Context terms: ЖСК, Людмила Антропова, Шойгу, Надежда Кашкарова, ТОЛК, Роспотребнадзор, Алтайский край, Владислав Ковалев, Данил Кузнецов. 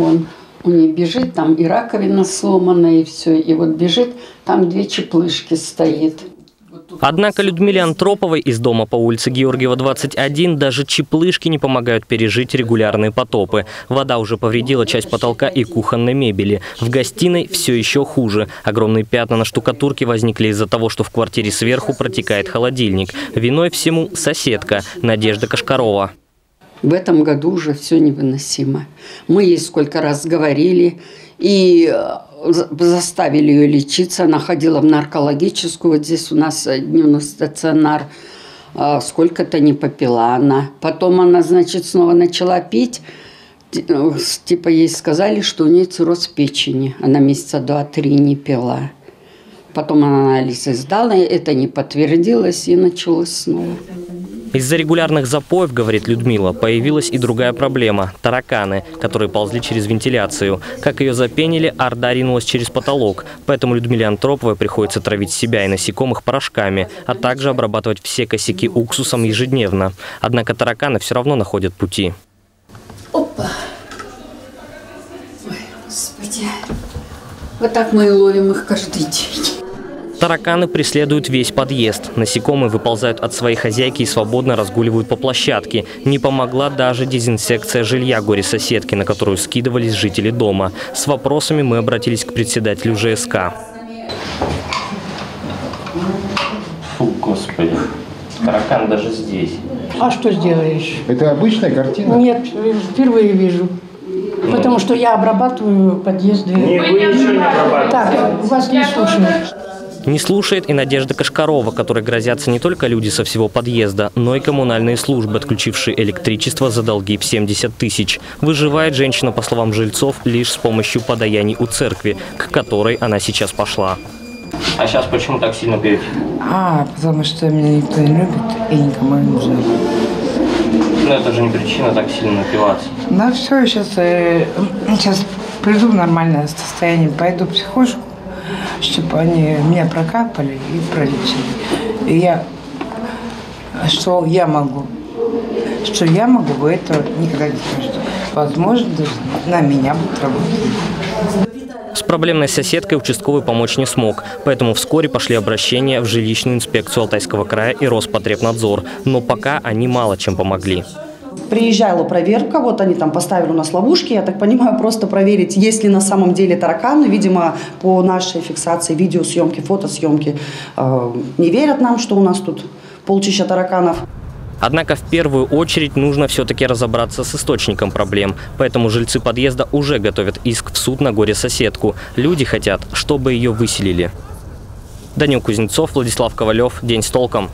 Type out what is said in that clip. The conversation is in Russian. он у нее бежит, там и раковина сломана, и все. И вот бежит, там две чеплышки стоит. Однако Людмиле Антроповой из дома по улице Георгиева, 21, даже чеплышки не помогают пережить регулярные потопы. Вода уже повредила часть потолка и кухонной мебели. В гостиной все еще хуже. Огромные пятна на штукатурке возникли из-за того, что в квартире сверху протекает холодильник. Виной всему соседка Надежда Кашкарова. В этом году уже все невыносимо. Мы ей сколько раз говорили и заставили ее лечиться. Она ходила в наркологическую. Вот здесь у нас дневной стационар. Сколько-то не попила она. Потом она, значит, снова начала пить. Типа ей сказали, что у нее цирроз печени. Она месяца 2-3 не пила. Потом она анализы сдала, и это не подтвердилось, и началось снова. Из-за регулярных запоев, говорит Людмила, появилась и другая проблема – тараканы, которые ползли через вентиляцию. Как ее запенили, орда ринулась через потолок. Поэтому Людмиле Антроповой приходится травить себя и насекомых порошками, а также обрабатывать все косяки уксусом ежедневно. Однако тараканы все равно находят пути. Опа! Ой, господи. Вот так мы и ловим их каждый день. Тараканы преследуют весь подъезд. Насекомые выползают от своей хозяйки и свободно разгуливают по площадке. Не помогла даже дезинсекция жилья горе-соседки, на которую скидывались жители дома. С вопросами мы обратились к председателю ЖСК. Фу, господи, таракан даже здесь. А что сделаешь? Это обычная картина? Нет, впервые вижу. Потому что я обрабатываю подъезды. Нет, вы ничего не обрабатываете. Так, вас не слушают. Не слушает и Надежда Кашкарова, которой грозятся не только люди со всего подъезда, но и коммунальные службы, отключившие электричество за долги в 70 тысяч. Выживает женщина, по словам жильцов, лишь с помощью подаяний у церкви, к которой она сейчас пошла. А сейчас почему так сильно пьете? Потому что меня никто не любит и никому не нужно. Но это же не причина так сильно напиваться. Да все, сейчас приду в нормальное состояние, пойду в психушку, чтобы они меня прокапали и пролечили. И что я могу, вы этого никогда не скажете. Возможно, даже на меня будут работать. С проблемной соседкой участковый помочь не смог, поэтому вскоре пошли обращения в жилищную инспекцию Алтайского края и Роспотребнадзор, но пока они мало чем помогли. Приезжала проверка, вот они там поставили у нас ловушки, я так понимаю, просто проверить, есть ли на самом деле тараканы. Видимо, по нашей фиксации видеосъемки, фотосъемки не верят нам, что у нас тут полчища тараканов. Однако в первую очередь нужно все-таки разобраться с источником проблем. Поэтому жильцы подъезда уже готовят иск в суд на горе-соседку. Люди хотят, чтобы ее выселили. Данил Кузнецов, Владислав Ковалев. День с толком.